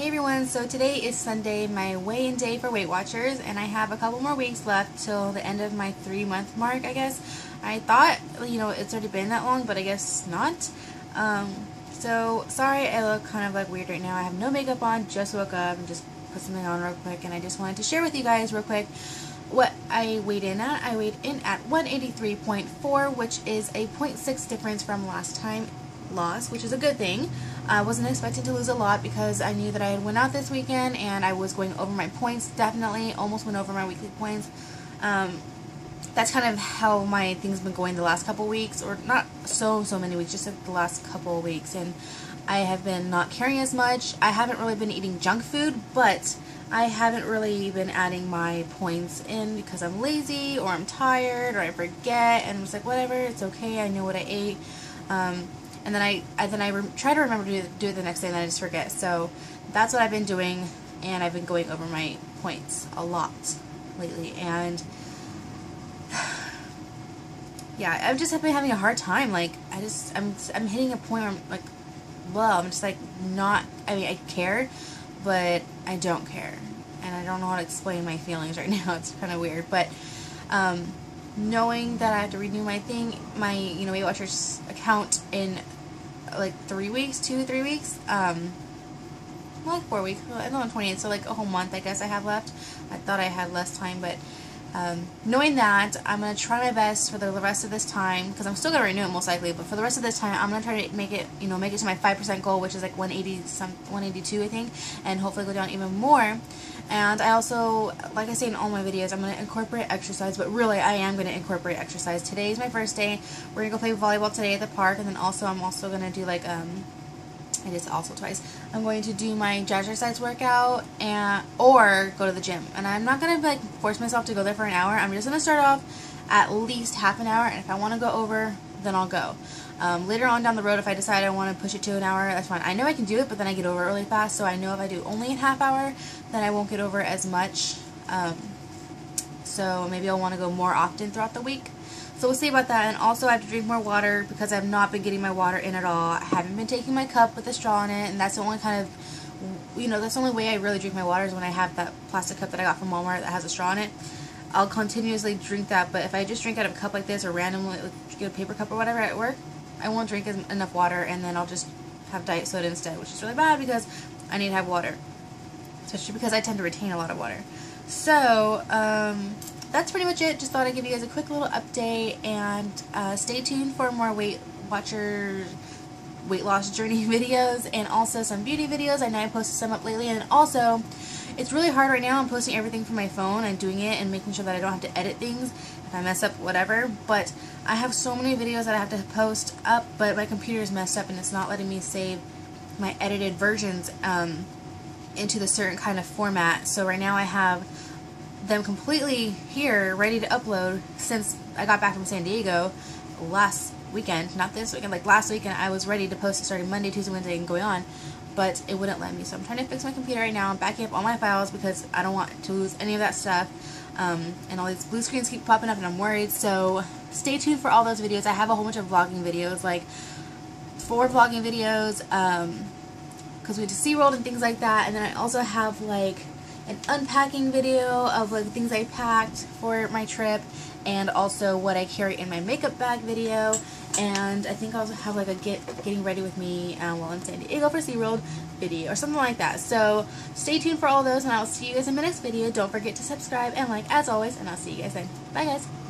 Hey everyone, so today is Sunday, my weigh-in day for Weight Watchers, and I have a couple more weeks left till the end of my 3-month mark, I guess. I thought, you know, it's already been that long, but I guess not. So, sorry I look kind of like weird right now. I have no makeup on, just woke up and just put something on real quick, and I just wanted to share with you guys real quick what I weighed in at. I weighed in at 183.4, which is a 0.6 difference from last time. Loss, which is a good thing. I wasn't expecting to lose a lot because I knew that I had went out this weekend and I was going over my points. Definitely almost went over my weekly points. That's kind of how my thing's been going the last couple weeks, or not so many weeks, just like the last couple weeks, and I have been not carrying as much. I haven't really been eating junk food, but I haven't really been adding my points in because I'm lazy or I'm tired or I forget, and I'm just like, whatever, it's okay, I know what I ate. And then I try to remember to do it the next day, and then I just forget. So that's what I've been doing, and I've been going over my points a lot lately. And yeah, I've just been having a hard time. Like I'm hitting a point where I'm like, well, I'm just like not. I mean, I care, but I don't care, and I don't know how to explain my feelings right now. It's kind of weird, but knowing that I have to renew my thing, my Weight Watchers account in like 3 weeks, 2 to 3 weeks, like 4 weeks. I'm on 28th, so like a whole month I guess I have left. I thought I had less time, but knowing that, I'm gonna try my best for the rest of this time because I'm still gonna renew it most likely. But for the rest of this time, I'm gonna try to make it, make it to my 5% goal, which is like 182, I think, and hopefully go down even more. And I also, like I say in all my videos, I'm going to incorporate exercise, but really I am going to incorporate exercise. Today is my first day. We're going to go play volleyball today at the park, and then also I'm also going to do like, I guess also twice, I'm going to do my jazzercise workout or go to the gym. And I'm not going to like force myself to go there for an hour. I'm just going to start off at least half an hour, and if I want to go over, then I'll go. Later on down the road, if I decide I want to push it to an hour, that's fine. I know I can do it, but then I get over really fast, so I know if I do only a half hour, then I won't get over as much. So maybe I'll want to go more often throughout the week. So we'll see about that. And also I have to drink more water because I've not been getting my water in at all. I haven't been taking my cup with the straw in it, and that's the only kind of, that's the only way I really drink my water is when I have that plastic cup that I got from Walmart that has a straw in it. I'll continuously drink that, but if I just drink out of a cup like this or randomly get a paper cup or whatever at work, I won't drink enough water, and then I'll just have diet soda instead, which is really bad because I need to have water, especially because I tend to retain a lot of water. So that's pretty much it. Just thought I'd give you guys a quick little update, and stay tuned for more Weight Watchers weight loss journey videos, and also some beauty videos. I know I posted some up lately, and also it's really hard right now. I'm posting everything from my phone and doing it and making sure that I don't have to edit things if I mess up, whatever, but I have so many videos that I have to post up, but my computer is messed up and it's not letting me save my edited versions into the certain kind of format. So right now I have them completely here ready to upload since I got back from San Diego last weekend, not this weekend, like last weekend. I was ready to post it starting Monday, Tuesday, Wednesday, and going on, but it wouldn't let me. So I'm trying to fix my computer right now. I'm backing up all my files because I don't want to lose any of that stuff. And all these blue screens keep popping up and I'm worried. So stay tuned for all those videos. I have a whole bunch of vlogging videos, like 4 vlogging videos, because we went to SeaWorld and things like that. And then I also have like an unpacking video of like things I packed for my trip, and also what I carry in my makeup bag video. And I think I also have like a getting ready with me while in San Diego for SeaWorld video or something like that. So stay tuned for all those, and I'll see you guys in my next video. Don't forget to subscribe and like as always, and I'll see you guys then. Bye guys.